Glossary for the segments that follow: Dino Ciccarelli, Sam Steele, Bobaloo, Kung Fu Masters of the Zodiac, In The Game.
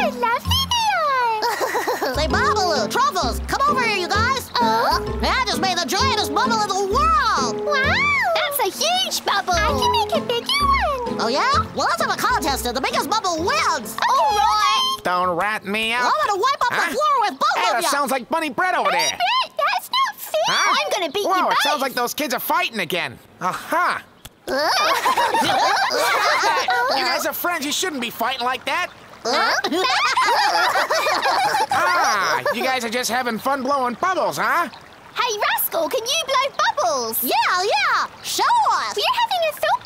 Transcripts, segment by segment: a lovely deal! Say, Bobaloo, Truffles, come over here, you guys! I just made the giantest bubble in the world! Wow! That's a huge bubble! I can make a bigger one! Oh, yeah? Well, let's have a contest and the biggest bubble wins! Okay. All right! Don't rat me out! Well, I'm gonna wipe up the floor with both of you! That sounds like Bunny Bread over there! Bunny Bread? That's not fair! I'm gonna beat you both! It sounds like those kids are fighting again! Aha! You guys are friends. You shouldn't be fighting like that. You guys are just having fun blowing bubbles, huh? Hey, Rascal, can you blow bubbles? Yeah. Show us. We're having a soap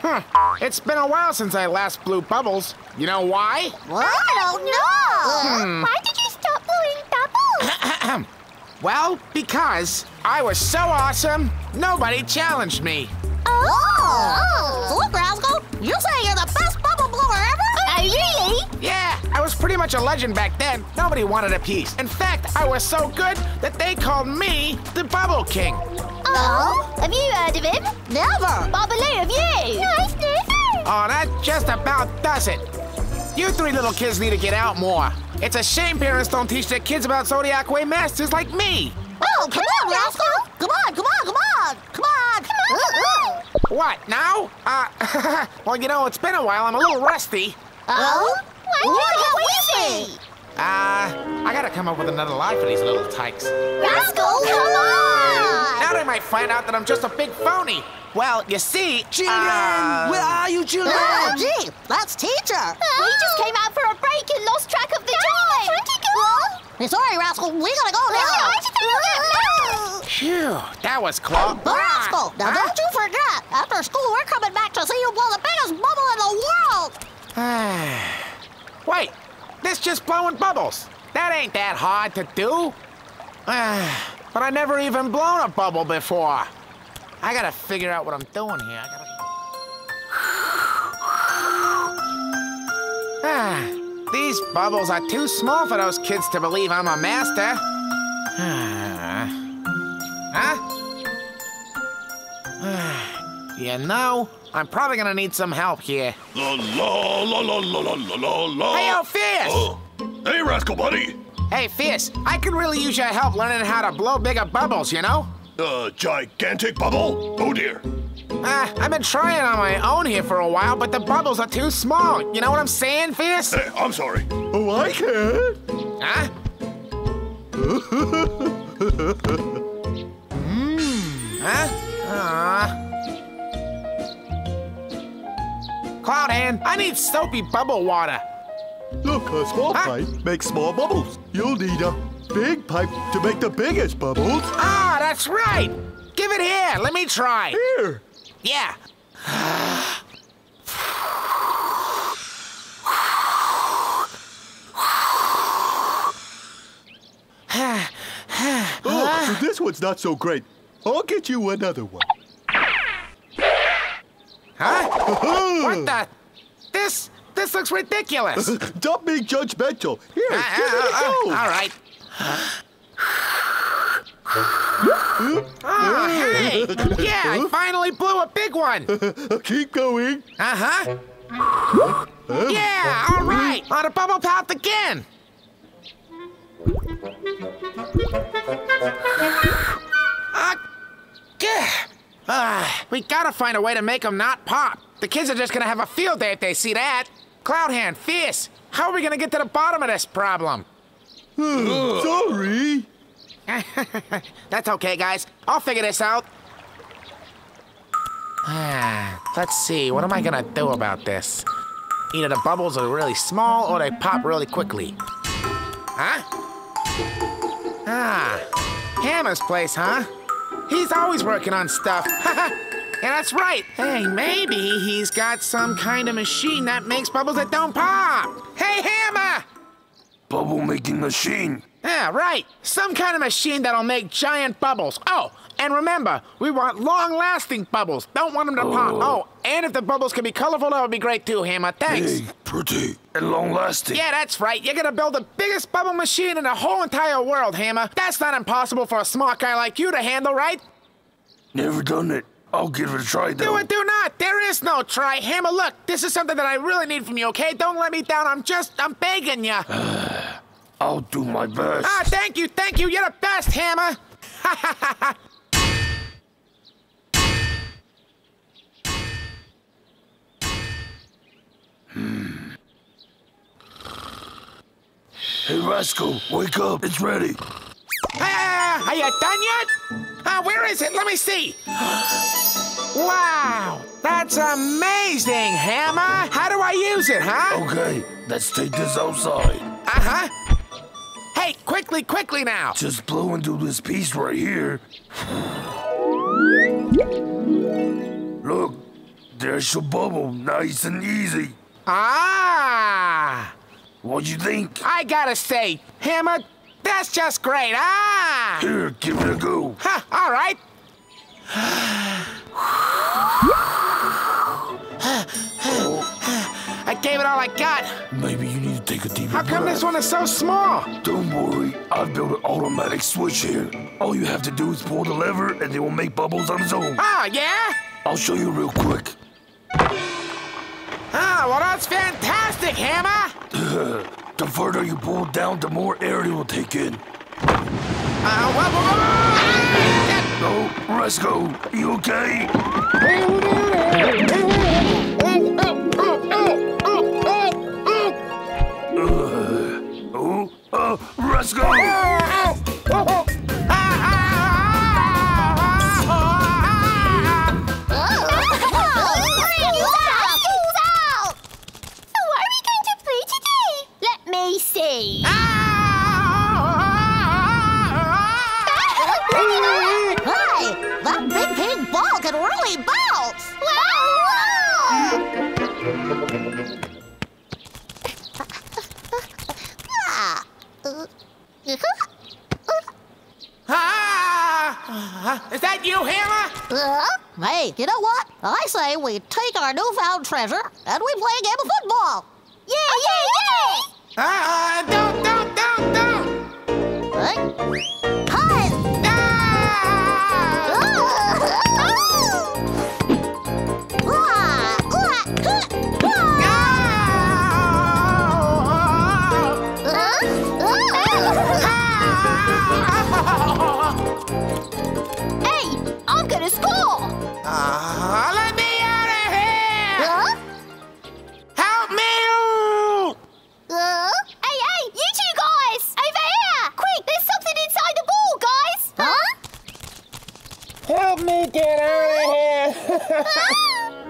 bubble contest. It's been a while since I last blew bubbles. You know why? What? I don't know. Why did you stop blowing bubbles? Well, because I was so awesome, nobody challenged me. So look, Rascal, you're saying you're the best bubble blower ever? Really? Yeah, I was pretty much a legend back then. Nobody wanted a piece. In fact, I was so good that they called me the Bubble King. Oh? Have you heard of him? Never. Bobaloo, have you? Nice, never. Oh, that just about does it. You three little kids need to get out more. It's a shame parents don't teach their kids about Zodiac Way masters like me. Oh, come on, Rascal! Come on! What, now? Well, you know, it's been a while. I'm a little rusty. Why did you get wheezy? I gotta come up with another lie for these little tykes. Rascal, come on! Now they might find out that I'm just a big phony. Well, you see, children, where are you, children? Oh, gee, that's teacher. We just came out for a break and lost track of the time. Time to go. Sorry, Rascal, we gotta go now. Phew, that was close. But Rascal, now don't you forget, after school we're coming back to see you blow the biggest bubble in the world. Wait, this just blowing bubbles. That ain't that hard to do. But I never even blown a bubble before. I gotta figure out what I'm doing here. These bubbles are too small for those kids to believe I'm a master. You know, I'm probably gonna need some help here. Hey, Fierce! Hey, Rascal Buddy! Hey, Fierce, I could really use your help learning how to blow bigger bubbles, you know? Gigantic bubble? Oh, dear. I've been trying on my own here for a while, but the bubbles are too small. You know what I'm saying, Fierce? Hey, I'm sorry. Oh, I can't. Huh? Cloudhand, I need soapy bubble water. Look, a small pipe makes small bubbles. You'll need a big pipe to make the biggest bubbles. Ah, that's right. Give it here. Let me try. Here. Yeah. Oh, this one's not so great. I'll get you another one. Huh? What the? This looks ridiculous. Don't be judgmental. Here, give it a go. All right. Hey! Yeah, I finally blew a big one! Keep going! Yeah, all right! On a bubble path again! We gotta find a way to make them not pop. The kids are just gonna have a field day if they see that. Cloudhand, Fierce, how are we gonna get to the bottom of this problem? Sorry. That's okay, guys. I'll figure this out. Let's see. What am I gonna do about this? Either the bubbles are really small or they pop really quickly. Hammer's place, huh? He's always working on stuff. Yeah, that's right. Hey, maybe he's got some kind of machine that makes bubbles that don't pop. Hey, Hammer! Bubble-making machine. Yeah, right. Some kind of machine that'll make giant bubbles. Oh, and remember, we want long-lasting bubbles. Don't want them to pop. Oh, and if the bubbles can be colorful, that would be great too, Hammer. Thanks. Big, pretty, and long-lasting. Yeah, that's right. You're gonna build the biggest bubble machine in the whole entire world, Hammer. That's not impossible for a smart guy like you to handle, right? Never done it. I'll give it a try, though. Do it, do not. There is no try. Hammer, look, this is something that I really need from you, okay? Don't let me down. I'm begging you. I'll do my best. Ah, thank you, thank you. You're the best, Hammer. Ha, ha, ha, ha. Hey, Rascal, wake up. It's ready. Are you done yet? Where is it? Let me see. Wow, that's amazing, Hammer. How do I use it, huh? Okay, let's take this outside. Uh-huh. Hey, quickly, quickly now. Just blow into this piece right here. Look, there's your bubble, nice and easy. Ah! What'd you think? I gotta say, Hammer, that's just great, ah! Here, give it a go. Ha, all right. I gave it all I got. Maybe you need to take a deep breath. How come this one is so small? Don't worry, I've built an automatic switch here. All you have to do is pull the lever and it will make bubbles on its own. Oh, yeah? I'll show you real quick. Ah, well, that's fantastic, Hammer! The further you pull down, the more air it will take in. Oh, Rascal, you okay? Rascal! Is that you, Hammer? Hey, you know what? I say we take our newfound treasure and we play a game of football. Yeah, yeah, yeah! Don't! Hi! Let me out of here! Help me! Hey, hey, you two guys! Over here! Quick, there's something inside the ball, guys! Help me get out of here!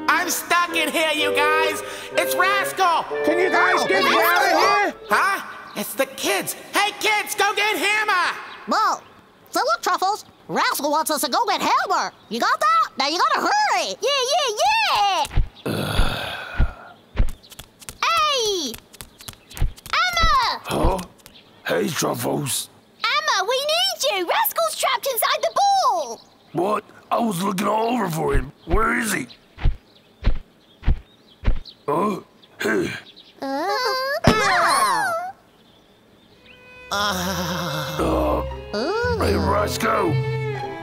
I'm stuck in here, you guys! It's Rascal! Can you guys get me out of here? Huh? It's the kids! Hey, kids, go get Hammer! Well, so look, Truffles, Rascal wants us to go get Hammer! You got that? Now you gotta hurry! Yeah, yeah, yeah! Hey! Emma! Huh? Hey, Truffles. Emma, we need you! Rascal's trapped inside the ball! What? I was looking all over for him. Where is he? Hey, Rascal!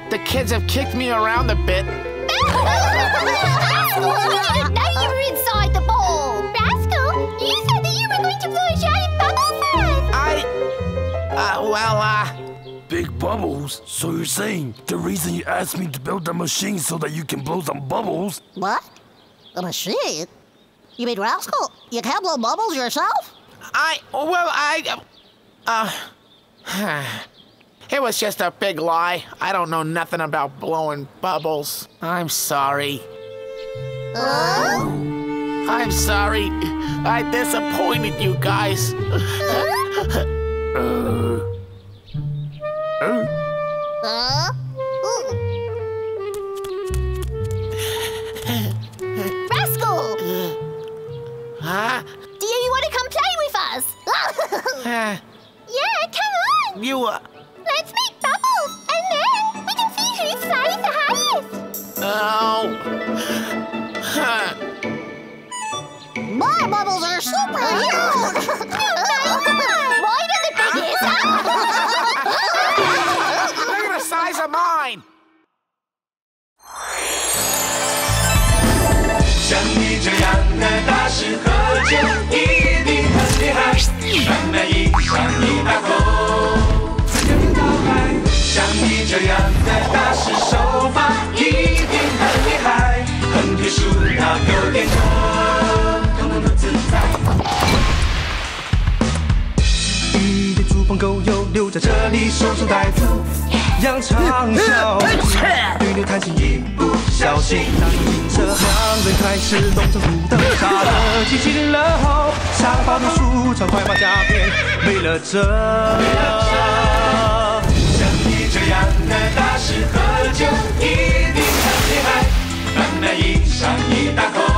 The kids have kicked me around a bit. Rascal, we didn't know you were inside the ball. Rascal, you said that you were going to blow a giant bubble first. Big bubbles? So you're saying the reason you asked me to build a machine so that you can blow some bubbles? What? A machine? You mean, Rascal, you can't blow bubbles yourself? It was just a big lie. I don't know nothing about blowing bubbles. I'm sorry. I'm sorry. I disappointed you guys. Rascal! Huh? Do you want to come play with us? Yeah, come on! Let's make bubbles, and then we can see who's flying the highest. My bubbles are super huge. Mine are the biggest. Look at the size of mine. 起守株待兔，扬长啸，女女贪心一不小心，当你这两人开始龙争虎斗，杀了机器人后，杀伐弄书抄快马加鞭，为了这，像你这样的大师喝酒一定很厉害，本来一上一大口。